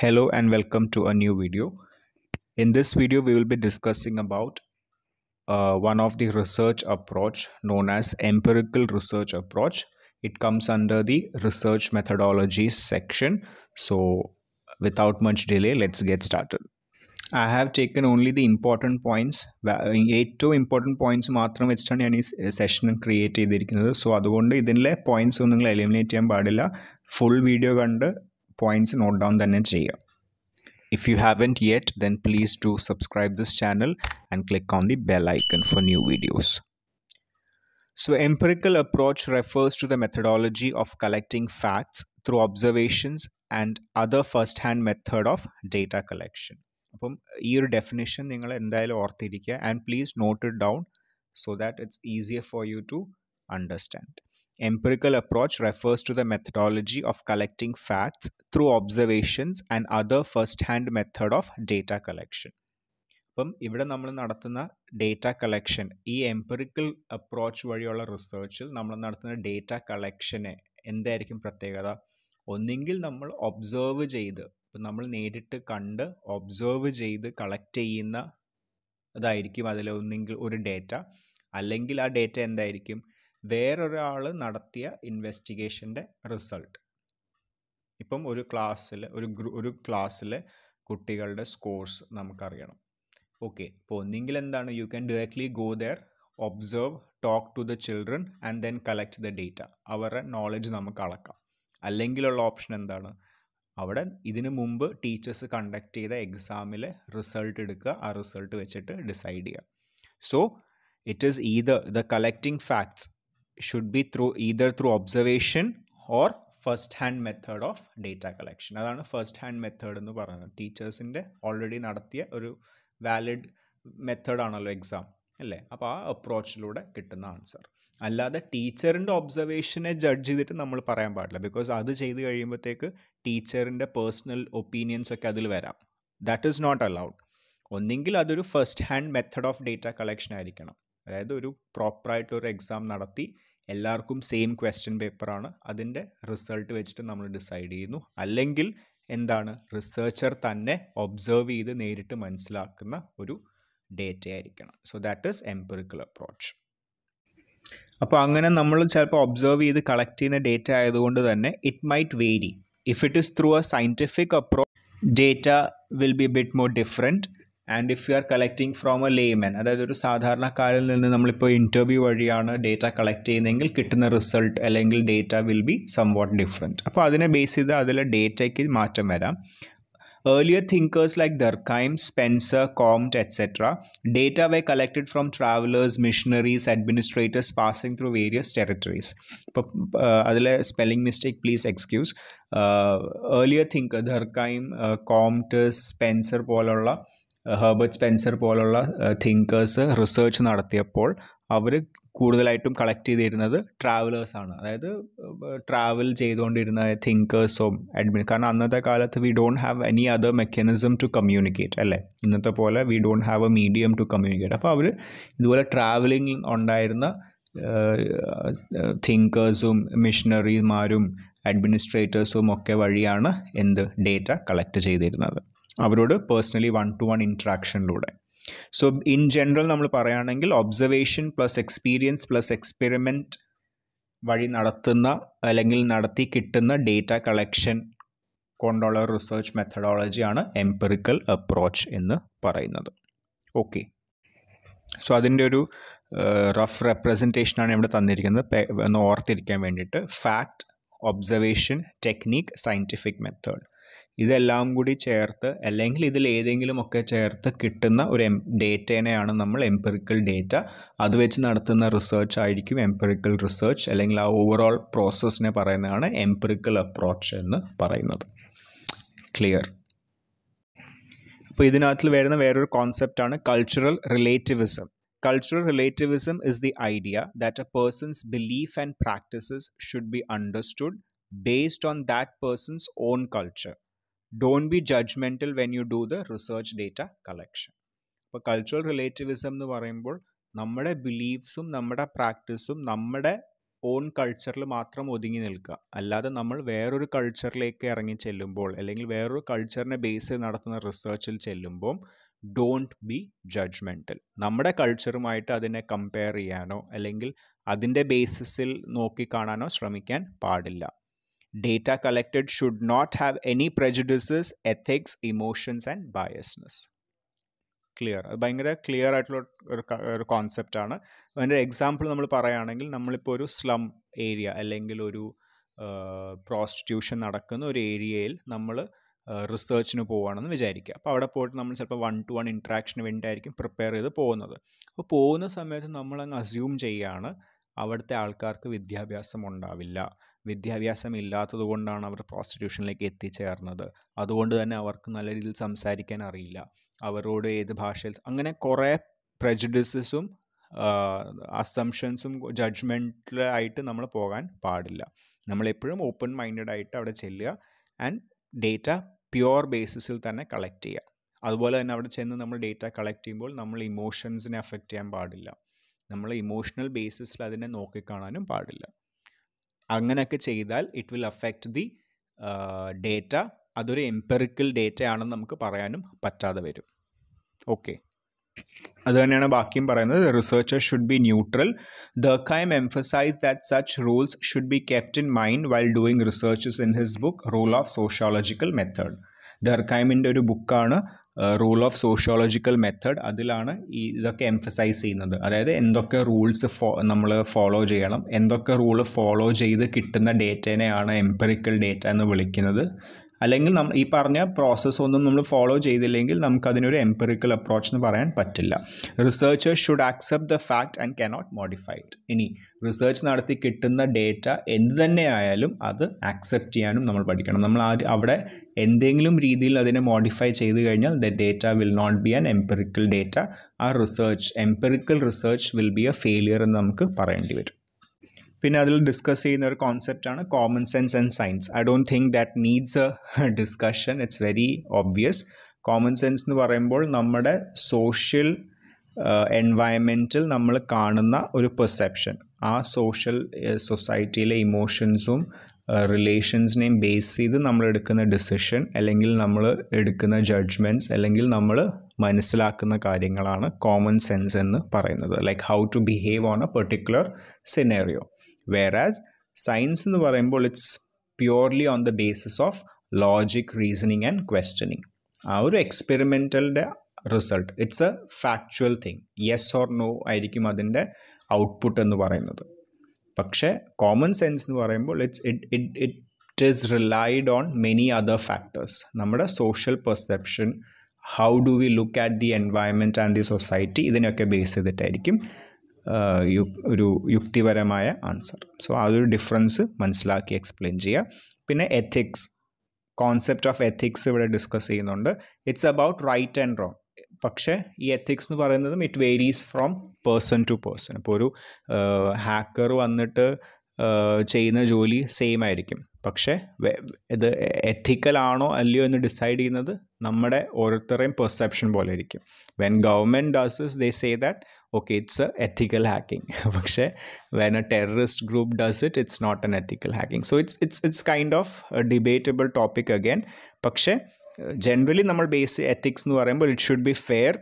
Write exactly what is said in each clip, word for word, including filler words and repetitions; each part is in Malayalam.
Hello and welcome to a new video. In this video we will be discussing about uh, one of the research approach known as empirical research approach. It comes under the research methodologies section. So without much delay, let's get started. I have taken only the important points, eight to important points matram vechittana yani session create cheyidirikkunathu. So adonde idinle points onnu ningal eliminate cheyan paadilla, full video kandu points note down thanne cheya. If you haven't yet, then please do subscribe this channel and click on the bell icon for new videos. So empirical approach refers to the methodology of collecting facts through observations and other first hand method of data collection. Appo ee or definition ningal endayal orthirikka and please note it down so that it's easier for you to understand. Empirical approach refers to the methodology of collecting facts through observations and other first-hand method of data collection. Now, we are doing data collection. This empirical approach research, we are doing data collection. What is the meaning? We are observing. We are observing, collecting data. What is the data? Where are all Nadatya investigation result? Ipum Uru class, Uru class, Kutigalda scores Namakariana. Okay, Poninglandana, you can directly go there, observe, talk to the children, and then collect the data. Our knowledge Namakalaka. A lingual option and Dana. Our Idin Mumba teachers conduct the examile, result edica, or result which it decide. So it is either the collecting facts should be through either through observation or first hand method of data collection. That is first hand method. Teachers already nadathiya oru valid method analog exam. Appa approach lode kittana answer. Alla the teacher and observation judge cheyitte nammal parayan paadilla, because adu cheythu kayiyumbothekku teacher inde personal opinions okke adil varam. That is not allowed. Onnengil adoru first hand method of data collection aayirikkanam. അതായത് ഒരു പ്രോപ്പർ ആയിട്ട് ഒരു എക്സാം നടത്തി എല്ലാവർക്കും സെയിം ക്വസ്റ്റ്യൻ പേപ്പറാണ്, അതിൻ്റെ റിസൾട്ട് വെച്ചിട്ട് നമ്മൾ ഡിസൈഡ് ചെയ്യുന്നു. അല്ലെങ്കിൽ എന്താണ് റിസർച്ചർ തന്നെ ഒബ്സർവ് ചെയ്ത് നേരിട്ട് മനസ്സിലാക്കുന്ന ഒരു ഡേറ്റ ആയിരിക്കണം. So that is empirical approach. അപ്പോൾ അങ്ങനെ നമ്മൾ ചിലപ്പോൾ ഒബ്സർവ് ചെയ്ത് കളക്ട് ചെയ്യുന്ന ഡേറ്റ ആയതുകൊണ്ട് തന്നെ it might vary. If it is through a scientific approach data will be bit more different. And if you are collecting from a layman, that is, we interview data collecting, the result or data will be somewhat different. So that is the basis of the data. Earlier thinkers like Durkheim, Spencer, Comte, et cetera, data were collected from travelers, missionaries, administrators passing through various territories. Uh, spelling mistake, please excuse. Uh, earlier thinkers, Durkheim, uh, Comte, Spencer, Paul, Uh, Herbert Spencer polola uh, thinkers uh, research നടത്തിയപ്പോൾ അവർ കൂടുതലായിട്ടും കളക്ട് ചെയ്തിരുന്നത് ട്രാവലേഴ്സ് ആണ്. അതായത് ട്രാവൽ ചെയ്തുകൊണ്ടിരുന്ന തിങ്കേഴ്സും അഡ്മിൻ, കാരണം അന്നത്തെ കാലത്ത് we don't have any other mechanism to communicate അല്ലേ, ഇന്നത്തെ പോലെ we don't have a medium to communicate. അപ്പോൾ അവർ ഇതുപോലെ ട്രാവലിംഗ് ഉണ്ടായിരുന്ന തിങ്കേഴ്സും മിഷനറിമാരും അഡ്മിനിസ്ട്രേറ്റേഴ്സും ഒക്കെ വഴിയാണ് എന്ത് ഡേറ്റ കളക്ട് ചെയ്തിരുന്നത്, അവരോട് പേഴ്സണലി വൺ ടു വൺ ഇൻട്രാക്ഷനിലൂടെ. സോ ഇൻ ജനറൽ നമ്മൾ പറയുകയാണെങ്കിൽ observation plus experience plus experiment വഴി നടത്തുന്ന അല്ലെങ്കിൽ നടത്തി കിട്ടുന്ന ഡേറ്റ കളക്ഷൻ കൊണ്ടുള്ള റിസർച്ച് മെത്തഡോളജിയാണ് എംപിറിക്കൽ അപ്രോച്ച് എന്ന് പറയുന്നത്. ഓക്കെ, സോ അതിൻ്റെ ഒരു റഫ് റെപ്രസെൻറ്റേഷനാണ് ഇവിടെ തന്നിരിക്കുന്നത്, ഒന്ന് ഓർത്തിരിക്കാൻ വേണ്ടിയിട്ട്. Fact, observation, technique, scientific method, ഇതെല്ലാം കൂടി ചേർത്ത് അല്ലെങ്കിൽ ഇതിൽ ഏതെങ്കിലുമൊക്കെ ചേർത്ത് കിട്ടുന്ന ഒരു ഡേറ്റേനെയാണ് നമ്മൾ എംപിറിക്കൽ ഡേറ്റ. അത് വെച്ച് നടത്തുന്ന റിസർച്ച് ആയിരിക്കും എംപിറിക്കൽ റിസർച്ച്, അല്ലെങ്കിൽ ആ ഓവറോൾ പ്രോസസ്സിനെ പറയുന്നതാണ് എംപിറിക്കൽ അപ്രോച്ച് എന്ന് പറയുന്നത്. ക്ലിയർ? അപ്പോൾ ഇതിനകത്ത് വരുന്ന വേറൊരു കോൺസെപ്റ്റാണ് cultural relativism. Cultural relativism is the idea that a person's belief and practices should be understood based on that person's own culture. Don't be judgmental when you do the research data collection. For cultural relativism nu parayumbol nammade beliefsum nammade practiceum nammade own കൾച്ചറിൽ മാത്രം ഒതുങ്ങി നിൽക്കുക. അല്ലാതെ നമ്മൾ വേറൊരു കൾച്ചറിലേക്ക് ഇറങ്ങി ചെല്ലുമ്പോൾ അല്ലെങ്കിൽ വേറൊരു കൾച്ചറിനെ ബേസ് ചെയ്ത് നടത്തുന്ന റിസർച്ചിൽ ചെല്ലുമ്പോൾ ഡോണ്ട് ബി ജഡ്ജ്മെൻ്റൽ. നമ്മുടെ കൾച്ചറുമായിട്ട് അതിനെ കമ്പയർ ചെയ്യാനോ അല്ലെങ്കിൽ അതിൻ്റെ ബേസിസിൽ നോക്കിക്കാണാനോ ശ്രമിക്കാൻ പാടില്ല. Data collected should not have any prejudices, ethics, emotions and biasness. Clear. അത് ഭയങ്കര ക്ലിയർ ആയിട്ടുള്ള ഒരു ഒരു കോൺസെപ്റ്റാണ്. അതിൻ്റെ എക്സാമ്പിൾ നമ്മൾ പറയുകയാണെങ്കിൽ, നമ്മളിപ്പോൾ ഒരു സ്ലം ഏരിയ അല്ലെങ്കിൽ ഒരു പ്രോസ്റ്റിറ്റ്യൂഷൻ നടക്കുന്ന ഒരു ഏരിയയിൽ നമ്മൾ റിസർച്ചിന് പോവുകയാണെന്ന് വിചാരിക്കുക. അപ്പോൾ അവിടെ പോയിട്ട് നമ്മൾ ചിലപ്പോൾ വൺ ടു വൺ ഇൻട്രാക്ഷന് വേണ്ടിയിട്ടായിരിക്കും പ്രിപ്പയർ ചെയ്ത് പോകുന്നത്. അപ്പോൾ പോകുന്ന സമയത്ത് നമ്മളങ്ങ് അസ്യൂം ചെയ്യുകയാണ് അവിടുത്തെ ആൾക്കാർക്ക് വിദ്യാഭ്യാസം ഉണ്ടാവില്ല, വിദ്യാഭ്യാസം ഇല്ലാത്തത് കൊണ്ടാണ് അവർ പ്രോസ്റ്റിറ്റ്യൂഷനിലേക്ക് എത്തിച്ചേർന്നത്, അതുകൊണ്ട് തന്നെ അവർക്ക് നല്ല രീതിയിൽ സംസാരിക്കാൻ അറിയില്ല, അവരോട് ഏത് ഭാഷയിൽ, അങ്ങനെ കുറേ പ്രെജുഡിസസും അസംഷൻസും ജഡ്ജ്മെൻ്റിലായിട്ട് നമ്മൾ പോകാൻ പാടില്ല. നമ്മളെപ്പോഴും ഓപ്പൺ മൈൻഡഡായിട്ട് അവിടെ ചെല്ലുക ആൻഡ് ഡേറ്റ പ്യുവർ ബേസിസിൽ തന്നെ കളക്ട് ചെയ്യുക. അതുപോലെ തന്നെ അവിടെ ചെന്ന് നമ്മൾ ഡേറ്റ കളക്ട് ചെയ്യുമ്പോൾ നമ്മൾ ഇമോഷൻസിനെ അഫക്റ്റ് ചെയ്യാൻ പാടില്ല, നമ്മൾ ഇമോഷണൽ ബേസിസിൽ അതിനെ നോക്കിക്കാണാനും പാടില്ല. അങ്ങനെയൊക്കെ ചെയ്താൽ it will affect the data. അതൊരു എംപെറിക്കൽ ഡേറ്റയാണെന്ന് നമുക്ക് പറയാനും പറ്റാതെ വരും. ഓക്കെ, അത് തന്നെയാണ് ബാക്കിയും പറയുന്നത്. Researchers should be neutral. Durkheim emphasized that such rules should be kept in mind while doing researches in his book Rule of Sociological Method. Durkheimന്റെ ഒരു ബുക്കാണ് റൂൾ ഓഫ് സോഷ്യോളജിക്കൽ മെത്തേഡ്. അതിലാണ് ഈ ഇതൊക്കെ എംഫസൈസ് ചെയ്യുന്നത്. അതായത് എന്തൊക്കെ റൂൾസ് ഫോ നമ്മൾ ഫോളോ ചെയ്യണം, എന്തൊക്കെ റൂള് ഫോളോ ചെയ്ത് കിട്ടുന്ന ഡേറ്റേനെയാണ് എംപെറിക്കൽ ഡേറ്റ എന്ന് വിളിക്കുന്നത്. അല്ലെങ്കിൽ നമ്മൾ ഈ പറഞ്ഞ പ്രോസസ്സ് ഒന്നും നമ്മൾ ഫോളോ ചെയ്തില്ലെങ്കിൽ നമുക്കതിനൊരു എംപെറിക്കൽ അപ്രോച്ച് എന്ന് പറയാൻ പറ്റില്ല. Researchers should accept the fact and cannot modify it. ഇനി റിസർച്ച് നടത്തി കിട്ടുന്ന ഡേറ്റ എന്ത് തന്നെ ആയാലും അത് ആക്സെപ്റ്റ് ചെയ്യാനും നമ്മൾ പഠിക്കണം. നമ്മൾ ആ അവിടെ എന്തെങ്കിലും രീതിയിൽ അതിനെ മോഡിഫൈ ചെയ്ത് കഴിഞ്ഞാൽ the data will not be an empirical data. ആ research, empirical research will be a failure എന്ന് നമുക്ക് പറയേണ്ടി വരും. പിന്നെ അതിൽ ഡിസ്കസ് ചെയ്യുന്ന ഒരു കോൺസെപ്റ്റാണ് common sense and science. I don't think that needs a discussion, it's very obvious. Common sense എന്ന് പറയുമ്പോൾ നമ്മുടെ സോഷ്യൽ എൻവയൺമെൻറ്റിൽ നമ്മൾ കാണുന്ന ഒരു പെർസെപ്ഷൻ, ആ സോഷ്യൽ സൊസൈറ്റിയിലെ ഇമോഷൻസും റിലേഷൻസിനെയും ബേസ് ചെയ്ത് നമ്മൾ എടുക്കുന്ന ഡിസിഷൻ അല്ലെങ്കിൽ നമ്മൾ എടുക്കുന്ന ജഡ്ജ്മെൻറ്റ്സ് അല്ലെങ്കിൽ നമ്മൾ മനസ്സിലാക്കുന്ന കാര്യങ്ങളാണ് കോമൺ സെൻസ് എന്ന് പറയുന്നത്. Like how to behave on a particular scenario. Whereas science എന്ന് പറയുമ്പോൾ it's purely on the basis of logic, reasoning and questioning. ആ ഒരു എക്സ്പെരിമെൻറ്റലിൻ്റെ result, it's a factual thing. Yes or no ആയിരിക്കും അതിൻ്റെ ഔട്ട്പുട്ട് എന്ന് പറയുന്നത്. പക്ഷേ കോമൺ സെൻസ് എന്ന് പറയുമ്പോൾ it's it it it is relied on many other factors. നമ്മുടെ social perception, how do we look at the environment and the society, ഇതിനൊക്കെ ബേസ് ചെയ്തിട്ടായിരിക്കും ഒരു യുക്തിപരമായ ആൻസർ. സോ അതൊരു ഡിഫറൻസ് മനസ്സിലാക്കി എക്സ്പ്ലെയിൻ ചെയ്യുക. പിന്നെ എത്തിക്സ്, കോൺസെപ്റ്റ് ഓഫ് എത്തിക്സ് ഇവിടെ ഡിസ്കസ് ചെയ്യുന്നുണ്ട്. It's about right and wrong. പക്ഷേ ഈ എത്തിക്സ് എന്ന് പറയുന്നതും it varies from person to person. ഇപ്പോൾ ഒരു ഹാക്കർ വന്നിട്ട് ചെയ്യുന്ന ജോലി സെയിം ആയിരിക്കും, പക്ഷേ ഇത് എത്തിക്കലാണോ അല്ലയോ എന്ന് ഡിസൈഡ് ചെയ്യുന്നത് നമ്മുടെ ഓരോരുത്തരുടെയും പെർസെപ്ഷൻ പോലെ ഇരിക്കും. When government does this they say that okay it's a ethical hacking, പക്ഷേ when a terrorist group does it it's not an ethical hacking. So it's it's it's kind of debatable topic again. പക്ഷേ ജനറലി നമ്മൾ ബേസ് എത്തിക്സ് എന്ന് പറയുമ്പോൾ it should be fair,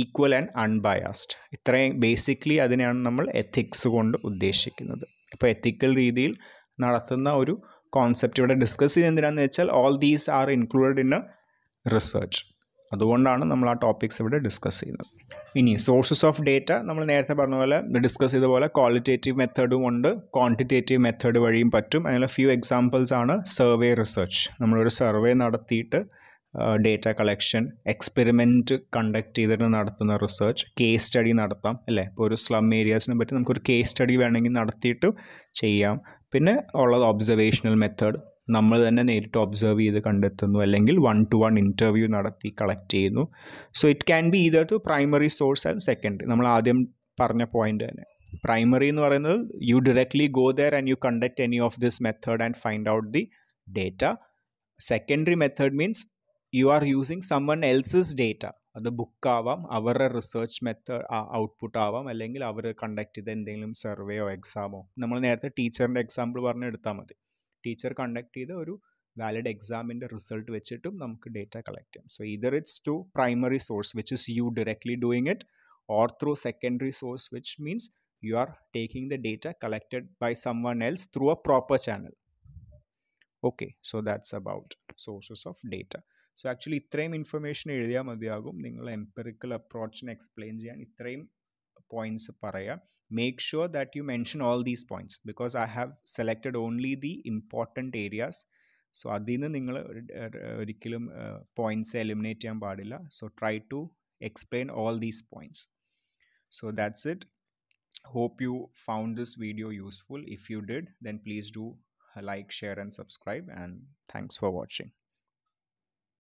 equal and unbiased. ഇത്രയും ബേസിക്കലി അതിനെയാണ് നമ്മൾ എത്തിക്സ് കൊണ്ട് ഉദ്ദേശിക്കുന്നത്. അപ്പോൾ എത്തിക്കൽ രീതിയിൽ നടത്തുന്ന ഒരു കോൺസെപ്റ്റ് ഇവിടെ ഡിസ്കസ് ചെയ്യുന്നത് എന്തിനാണെന്ന് വെച്ചാൽ all these are included in a research. അതുകൊണ്ടാണ് നമ്മൾ ആ ടോപ്പിക്സ് ഇവിടെ ഡിസ്കസ് ചെയ്യുന്നത്. ഇനി സോഴ്സസ് ഓഫ് ഡേറ്റ നമ്മൾ നേരത്തെ പറഞ്ഞ പോലെ ഡിസ്കസ് ചെയ്ത പോലെ ക്വാളിറ്റേറ്റീവ് മെത്തേഡും ഉണ്ട്, ക്വാണ്ടിറ്റേറ്റീവ് മെത്തേഡ് വഴിയും പറ്റും. അതിനുള്ള ഫ്യൂ എക്സാമ്പിൾസ് ആണ് സർവേ റിസർച്ച്. നമ്മളൊരു സർവേ നടത്തിയിട്ട് ഡേറ്റ കളക്ഷൻ, എക്സ്പെരിമെൻറ്റ് കണ്ടക്ട് ചെയ്തിട്ട് നടത്തുന്ന റിസർച്ച്, കേസ് സ്റ്റഡി നടത്താം അല്ലേ. ഇപ്പോൾ ഒരു സ്ലം ഏരിയാസിനെ പറ്റി നമുക്കൊരു കേസ് സ്റ്റഡി വേണമെങ്കിൽ നടത്തിയിട്ട് ചെയ്യാം. പിന്നെ ഉള്ളത് ഒബ്സർവേഷണൽ മെത്തേഡ്, നമ്മൾ തന്നെ നേരിട്ട് ഒബ്സർവ് ചെയ്ത് കണ്ടെത്തുന്നു, അല്ലെങ്കിൽ വൺ ടു വൺ ഇൻ്റർവ്യൂ നടത്തി കളക്ട് ചെയ്യുന്നു. So it can be either to primary source and secondary. നമ്മൾ ആദ്യം പറഞ്ഞ പോയിൻ്റ് തന്നെ, പ്രൈമറി എന്ന് പറയുന്നത് you directly go there and you conduct any of this method and find out the data. Secondary method means you are using someone else's data അത് ബുക്കാവാം, അവരുടെ റിസർച്ച് മെത്തേഡ് ഔട്ട്പുട്ട് ആവാം, അല്ലെങ്കിൽ അവർ കണ്ടക്ട് ചെയ്ത എന്തെങ്കിലും സർവേയോ എക്സാമോ. നമ്മൾ നേരത്തെ ടീച്ചറിൻ്റെ എക്സാമ്പിൾ പറഞ്ഞെടുത്താൽ മതി. ടീച്ചർ കണ്ടക്ട് ചെയ്ത ഒരു വാലിഡ് എക്സാമിൻ്റെ റിസൾട്ട് വെച്ചിട്ടും നമുക്ക് ഡേറ്റ കളക്ട് ചെയ്യാം. So either it's to primary source which is you directly doing it, or through secondary source, which means you are taking the data collected by someone else through a proper channel. Okay, so that's about sources of data. So actually itrayum information ezhudiya madiyagum ningal empirical approach ne explain cheyan itrayum points paraya. Make sure that you mention all these points because I have selected only the important areas. So adinu ningal orikkalum points eliminate cheyan paadilla. So try to explain all these points. So that's it. Hope you found this video useful. If you did, then please do like, share and subscribe, and thanks for watching.